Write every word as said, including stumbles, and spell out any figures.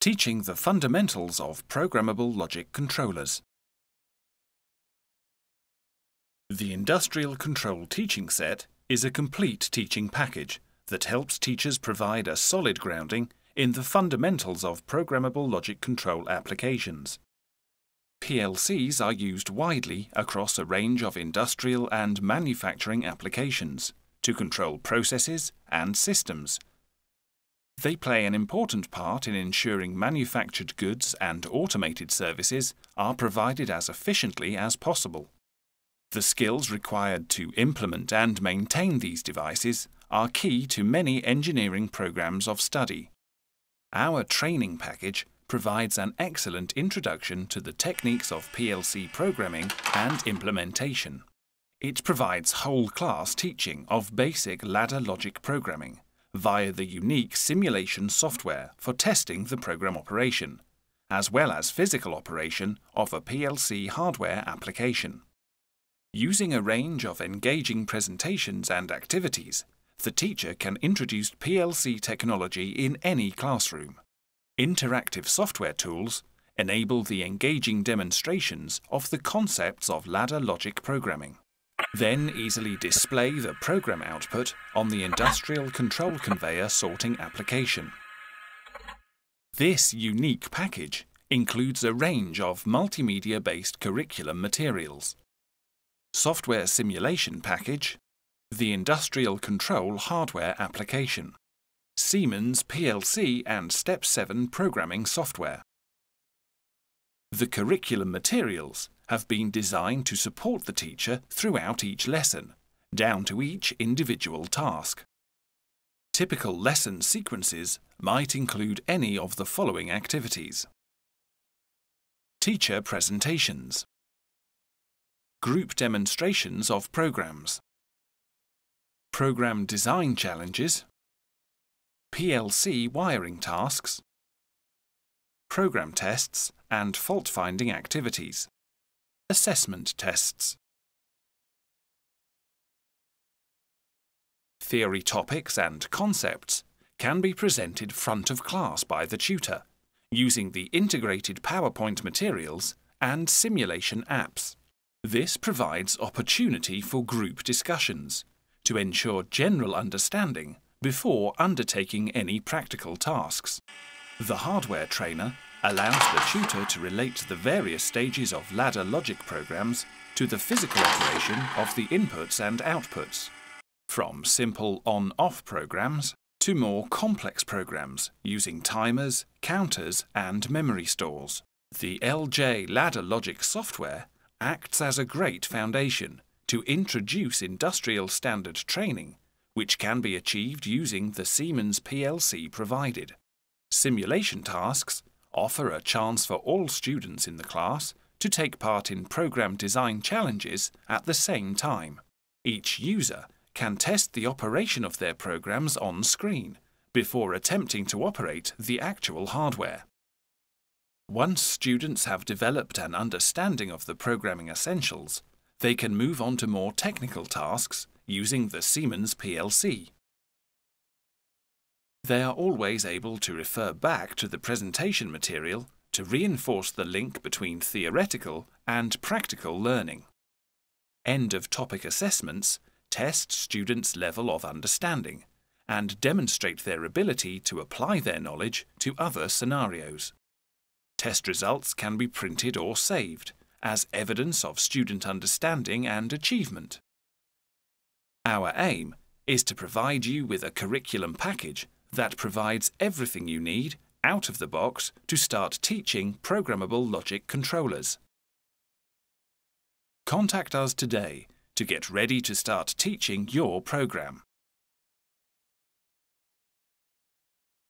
teaching the fundamentals of programmable logic controllers. The Industrial Control Teaching Set is a complete teaching package that helps teachers provide a solid grounding in the fundamentals of programmable logic control applications. P L Cs are used widely across a range of industrial and manufacturing applications to control processes and systems. They play an important part in ensuring manufactured goods and automated services are provided as efficiently as possible. The skills required to implement and maintain these devices are key to many engineering programs of study. Our training package provides an excellent introduction to the techniques of P L C programming and implementation. It provides whole class teaching of basic ladder logic programming via the unique simulation software for testing the program operation, as well as physical operation of a P L C hardware application. Using a range of engaging presentations and activities, the teacher can introduce P L C technology in any classroom. Interactive software tools enable the engaging demonstrations of the concepts of ladder logic programming. Then easily display the program output on the industrial control conveyor sorting application. This unique package includes a range of multimedia-based curriculum materials. Software Simulation Package, the Industrial Control Hardware Application, Siemens P L C and Step seven Programming Software. The curriculum materials have been designed to support the teacher throughout each lesson, down to each individual task. Typical lesson sequences might include any of the following activities: teacher presentations, group demonstrations of programs, program design challenges, P L C wiring tasks, program tests and fault-finding activities, assessment tests. Theory topics and concepts can be presented front of class by the tutor using the integrated PowerPoint materials and simulation apps. This provides opportunity for group discussions to ensure general understanding before undertaking any practical tasks. The hardware trainer allows the tutor to relate the various stages of ladder logic programs to the physical operation of the inputs and outputs, from simple on-off programs to more complex programs using timers, counters and memory stores. The L J ladder logic software acts as a great foundation to introduce industrial standard training, which can be achieved using the Siemens P L C provided. Simulation tasks offer a chance for all students in the class to take part in program design challenges at the same time. Each user can test the operation of their programs on screen before attempting to operate the actual hardware. Once students have developed an understanding of the programming essentials, they can move on to more technical tasks using the Siemens P L C. They are always able to refer back to the presentation material to reinforce the link between theoretical and practical learning. End-of-topic assessments test students' level of understanding and demonstrate their ability to apply their knowledge to other scenarios. Test results can be printed or saved as evidence of student understanding and achievement. Our aim is to provide you with a curriculum package that provides everything you need out of the box to start teaching programmable logic controllers. Contact us today to get ready to start teaching your program.